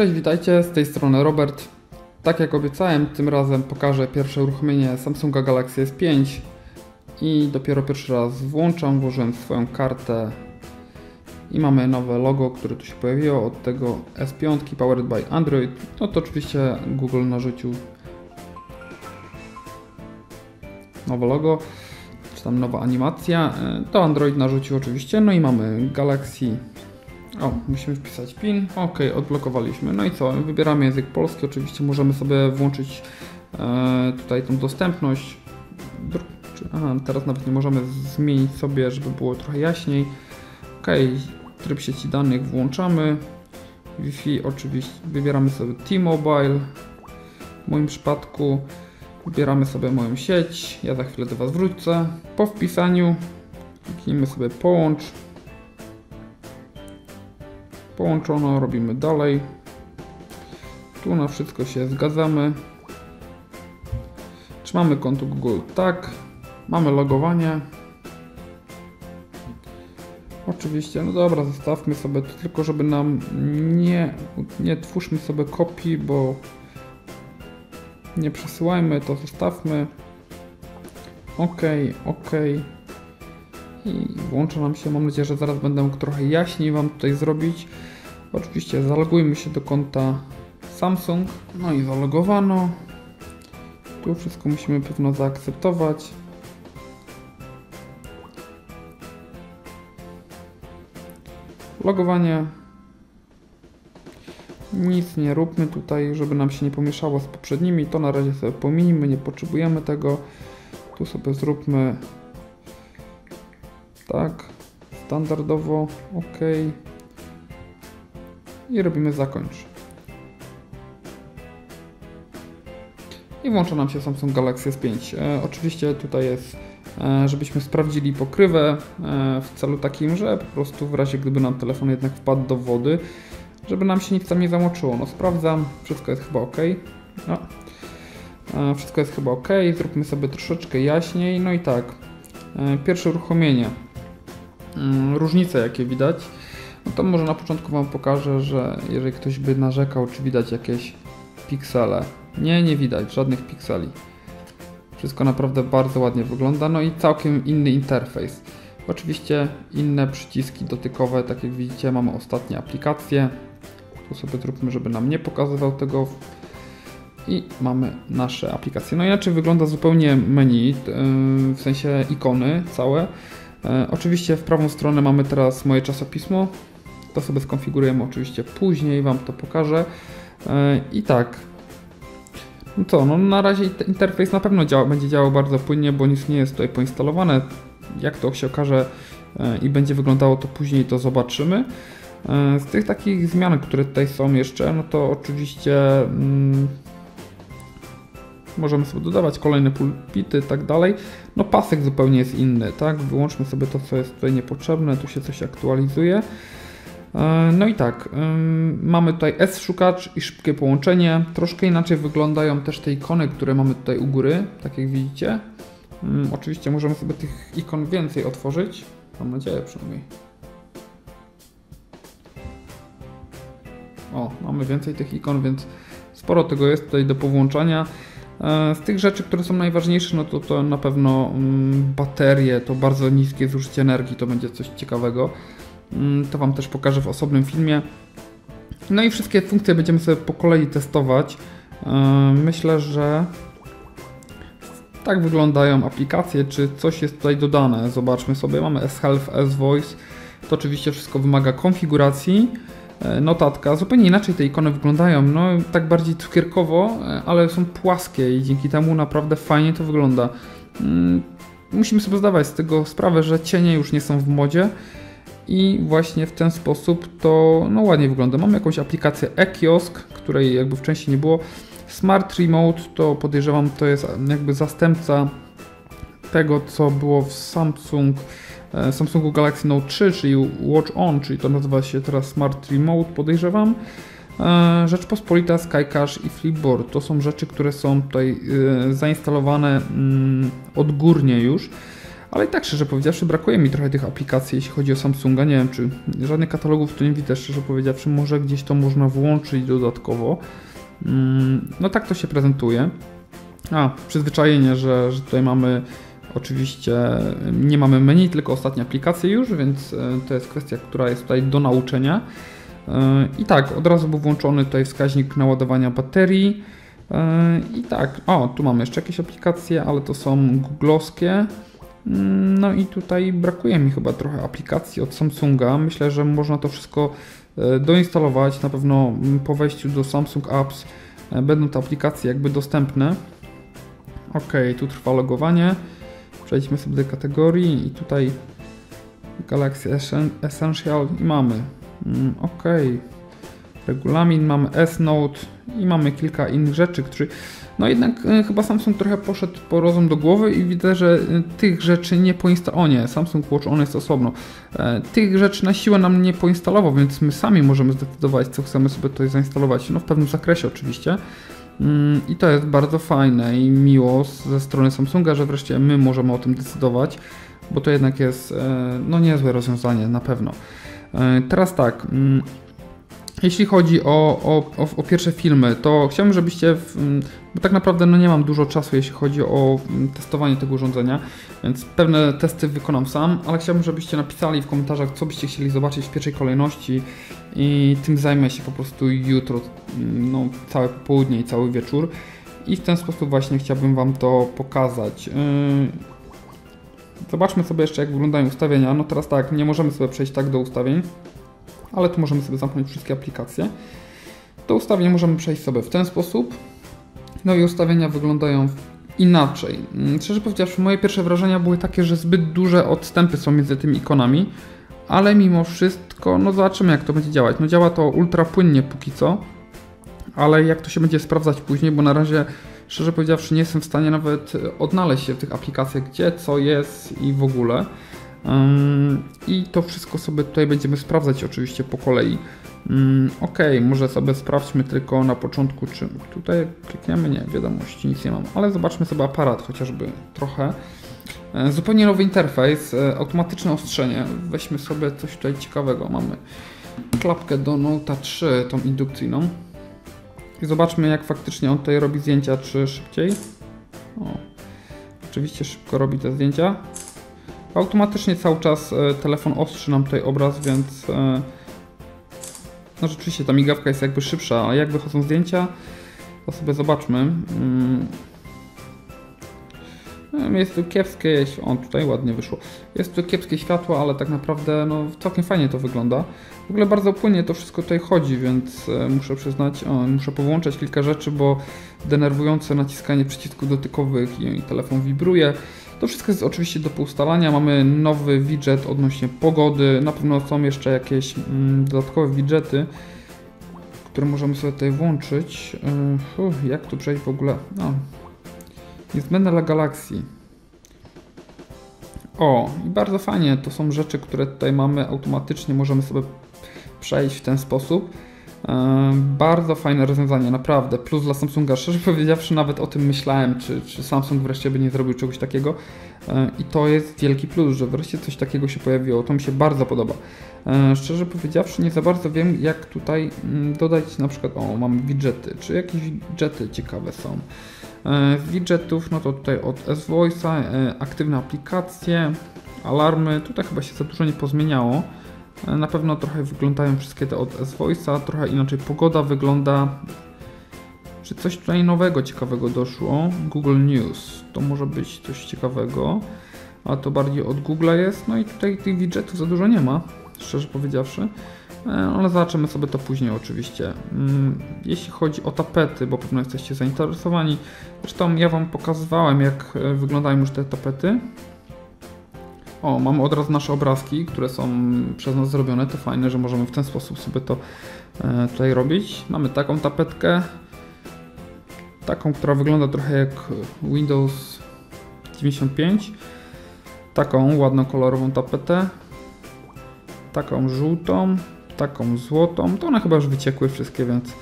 Cześć, witajcie, z tej strony Robert. Tak jak obiecałem, tym razem pokażę pierwsze uruchomienie Samsunga Galaxy S5 i dopiero pierwszy raz włączam, włożyłem swoją kartę i mamy nowe logo, które tu się pojawiło od tego S5 Powered by Android. No to oczywiście Google narzucił nowe logo, czy tam nowa animacja, to Android narzucił oczywiście, no i mamy Galaxy. O, musimy wpisać PIN. Ok, odblokowaliśmy. No i co? Wybieramy język polski. Oczywiście możemy sobie włączyć tutaj tą dostępność. Aha, teraz nawet nie możemy zmienić sobie, żeby było trochę jaśniej. Ok, tryb sieci danych włączamy. Wi-Fi oczywiście. Wybieramy sobie T-Mobile. W moim przypadku wybieramy sobie moją sieć. Ja za chwilę do Was wrócę. Po wpisaniu kliknijmy sobie połącz. Połączono, robimy dalej. Tu na wszystko się zgadzamy. Czy mamy konto Google? Tak. Mamy logowanie. Oczywiście, no dobra, zostawmy sobie to, tylko żeby nam nie twórzmy sobie kopii, bo nie przesyłajmy, to zostawmy. OK, OK. I włącza nam się, mam nadzieję, że zaraz będę mógł trochę jaśniej Wam tutaj zrobić. Oczywiście zalogujmy się do konta Samsung. No i zalogowano. Tu wszystko musimy pewno zaakceptować. Logowanie. Nic nie róbmy tutaj, żeby nam się nie pomieszało z poprzednimi. To na razie sobie pominimy, nie potrzebujemy tego. Tu sobie zróbmy tak, standardowo, OK. I robimy zakończ. I włącza nam się Samsung Galaxy S5. Oczywiście tutaj jest, żebyśmy sprawdzili pokrywę w celu takim, że po prostu w razie gdyby nam telefon jednak wpadł do wody, żeby nam się nic tam nie zamoczyło. No sprawdzam, wszystko jest chyba OK. No. Wszystko jest chyba OK, zróbmy sobie troszeczkę jaśniej, no i tak. Pierwsze uruchomienie. Różnice jakie widać, no to może na początku Wam pokażę, że jeżeli ktoś by narzekał, czy widać jakieś piksele. Nie widać żadnych pikseli. Wszystko naprawdę bardzo ładnie wygląda, no i całkiem inny interfejs. Oczywiście inne przyciski dotykowe, tak jak widzicie mamy ostatnie aplikacje. Tu sobie zróbmy, żeby nam nie pokazywał tego. I mamy nasze aplikacje. No inaczej wygląda zupełnie menu, w sensie ikony całe. Oczywiście w prawą stronę mamy teraz moje czasopismo. To sobie skonfigurujemy oczywiście później, Wam to pokażę. I tak. No co, no na razie interfejs na pewno będzie działał bardzo płynnie, bo nic nie jest tutaj poinstalowane. Jak to się okaże i będzie wyglądało to później, to zobaczymy. Z tych takich zmian, które tutaj są jeszcze, no to oczywiście możemy sobie dodawać kolejne pulpity i tak dalej. No pasek zupełnie jest inny, tak? Wyłączmy sobie to, co jest tutaj niepotrzebne. Tu się coś aktualizuje. No i tak, mamy tutaj S-szukacz i szybkie połączenie. Troszkę inaczej wyglądają też te ikony, które mamy tutaj u góry, tak jak widzicie. Oczywiście możemy sobie tych ikon więcej otworzyć. Mam nadzieję przynajmniej. O, mamy więcej tych ikon, więc sporo tego jest tutaj do powłączania. Z tych rzeczy, które są najważniejsze, no to na pewno baterie, to bardzo niskie zużycie energii, to będzie coś ciekawego. To Wam też pokażę w osobnym filmie. No i wszystkie funkcje będziemy sobie po kolei testować. Myślę, że tak wyglądają aplikacje, czy coś jest tutaj dodane. Zobaczmy sobie, mamy S-Health, S-Voice. To oczywiście wszystko wymaga konfiguracji. Notatka, zupełnie inaczej te ikony wyglądają, no tak bardziej cukierkowo, ale są płaskie i dzięki temu naprawdę fajnie to wygląda. Musimy sobie zdawać z tego sprawę, że cienie już nie są w modzie i właśnie w ten sposób to no, ładnie wygląda. Mamy jakąś aplikację e-kiosk, której jakby wcześniej nie było. Smart Remote to podejrzewam to jest jakby zastępca tego co było w Samsungu Galaxy Note 3, czyli Watch On, czyli to nazywa się teraz Smart Remote, podejrzewam. Rzeczpospolita, Skycash i Flipboard to są rzeczy, które są tutaj zainstalowane odgórnie już. ale i tak szczerze powiedziawszy brakuje mi trochę tych aplikacji, jeśli chodzi o Samsunga, nie wiem czy żadnych katalogów tu nie widzę, szczerze powiedziawszy, może gdzieś to można włączyć dodatkowo, no tak to się prezentuje. A, przyzwyczajenie, że tutaj mamy oczywiście, nie mamy menu, tylko ostatnie aplikacje już, więc to jest kwestia, która jest tutaj do nauczenia. I tak, od razu był włączony tutaj wskaźnik naładowania baterii. I tak, o, tu mamy jeszcze jakieś aplikacje, ale to są googlowskie. No i tutaj brakuje mi chyba trochę aplikacji od Samsunga. Myślę, że można to wszystko doinstalować. Na pewno po wejściu do Samsung Apps będą te aplikacje jakby dostępne. Ok, tu trwa logowanie. Przejdźmy sobie do kategorii i tutaj Galaxy Essential i mamy. Ok, regulamin, mamy S Note i mamy kilka innych rzeczy, które... No jednak chyba Samsung trochę poszedł po rozum do głowy i widzę, że tych rzeczy nie poinstalował. O nie, Samsung Watch On jest osobno. Tych rzeczy na siłę nam nie poinstalował, więc my sami możemy zdecydować, co chcemy sobie tutaj zainstalować. No w pewnym zakresie oczywiście. I to jest bardzo fajne i miło ze strony Samsunga, że wreszcie my możemy o tym decydować, bo to jednak jest no niezłe rozwiązanie na pewno. Teraz tak, jeśli chodzi o pierwsze filmy, to chciałbym, żebyście, bo tak naprawdę no nie mam dużo czasu, jeśli chodzi o testowanie tego urządzenia, więc pewne testy wykonam sam, ale chciałbym, żebyście napisali w komentarzach, co byście chcieli zobaczyć w pierwszej kolejności i tym zajmę się po prostu jutro, no całe popołudnie i cały wieczór i w ten sposób właśnie chciałbym Wam to pokazać. Zobaczmy sobie jeszcze, jak wyglądają ustawienia. No teraz tak, nie możemy sobie przejść tak do ustawień, ale tu możemy sobie zamknąć wszystkie aplikacje. Do ustawień możemy przejść sobie w ten sposób. No i ustawienia wyglądają inaczej. Szczerze powiedziawszy, moje pierwsze wrażenia były takie, że zbyt duże odstępy są między tymi ikonami, ale mimo wszystko, no zobaczymy, jak to będzie działać. No działa to ultra płynnie póki co, ale jak to się będzie sprawdzać później, bo na razie szczerze powiedziawszy, nie jestem w stanie nawet odnaleźć się w tych aplikacjach, gdzie, co jest i w ogóle. I to wszystko sobie tutaj będziemy sprawdzać oczywiście po kolei. Ok, może sobie sprawdźmy tylko na początku, czy tutaj klikniemy, nie, wiadomości, nic nie mam, ale zobaczmy sobie aparat chociażby trochę. Zupełnie nowy interfejs, automatyczne ostrzenie, weźmy sobie coś tutaj ciekawego, mamy klapkę do Note 3, tą indukcyjną. I zobaczmy, jak faktycznie on tutaj robi zdjęcia, czy szybciej. O, oczywiście szybko robi te zdjęcia. Automatycznie cały czas telefon ostrzy nam tutaj obraz, więc no rzeczywiście ta migawka jest jakby szybsza, ale jak wychodzą zdjęcia, to sobie zobaczmy. Jest tu kiepskie, on tutaj ładnie wyszło. Jest tu kiepskie światło, ale tak naprawdę no, całkiem fajnie to wygląda. W ogóle bardzo płynnie to wszystko tutaj chodzi, więc muszę przyznać, muszę powłączać kilka rzeczy, bo denerwujące naciskanie przycisków dotykowych i telefon wibruje. To wszystko jest oczywiście do poustalania. Mamy nowy widżet odnośnie pogody. Na pewno są jeszcze jakieś dodatkowe widżety, które możemy sobie tutaj włączyć. Jak tu przejść w ogóle? No. Niezbędne dla Galaxy. O, i bardzo fajnie. To są rzeczy, które tutaj mamy. Automatycznie możemy sobie przejść w ten sposób. Bardzo fajne rozwiązanie, naprawdę. Plus dla Samsunga. Szczerze powiedziawszy, nawet o tym myślałem, czy Samsung wreszcie by nie zrobił czegoś takiego. I to jest wielki plus, że wreszcie coś takiego się pojawiło. To mi się bardzo podoba. Szczerze powiedziawszy, nie za bardzo wiem, jak tutaj dodać na przykład... O, mamy widżety. Czy jakieś widżety ciekawe są? Z widżetów, no to tutaj od S Voice'a, aktywne aplikacje, alarmy, tutaj chyba się za dużo nie pozmieniało. Na pewno trochę wyglądają wszystkie te od S Voice'a, trochę inaczej pogoda wygląda. Czy coś tutaj nowego, ciekawego doszło? Google News, to może być coś ciekawego, a to bardziej od Google'a jest. No i tutaj tych widżetów za dużo nie ma, szczerze powiedziawszy. Ale zobaczymy sobie to później oczywiście. Jeśli chodzi o tapety, bo pewno jesteście zainteresowani. Zresztą ja Wam pokazywałem, jak wyglądają już te tapety. O, mamy od razu nasze obrazki, które są przez nas zrobione. To fajne, że możemy w ten sposób sobie to tutaj robić. Mamy taką tapetkę. Taką, która wygląda trochę jak Windows 95. Taką ładną, kolorową tapetę. Taką żółtą. Taką złotą, to one chyba już wyciekły wszystkie, więc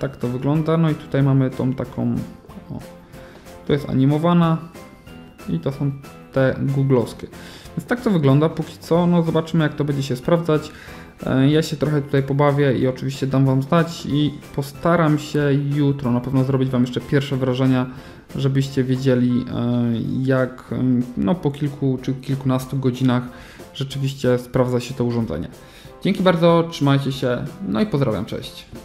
tak to wygląda. No i tutaj mamy tą taką, o, to jest animowana i to są te googlowskie. Więc tak to wygląda póki co, no zobaczymy jak to będzie się sprawdzać. Ja się trochę tutaj pobawię i oczywiście dam Wam znać i postaram się jutro na pewno zrobić Wam jeszcze pierwsze wrażenia, żebyście wiedzieli jak no, po kilku czy kilkunastu godzinach rzeczywiście sprawdza się to urządzenie. Dzięki bardzo, trzymajcie się, no i pozdrawiam, cześć.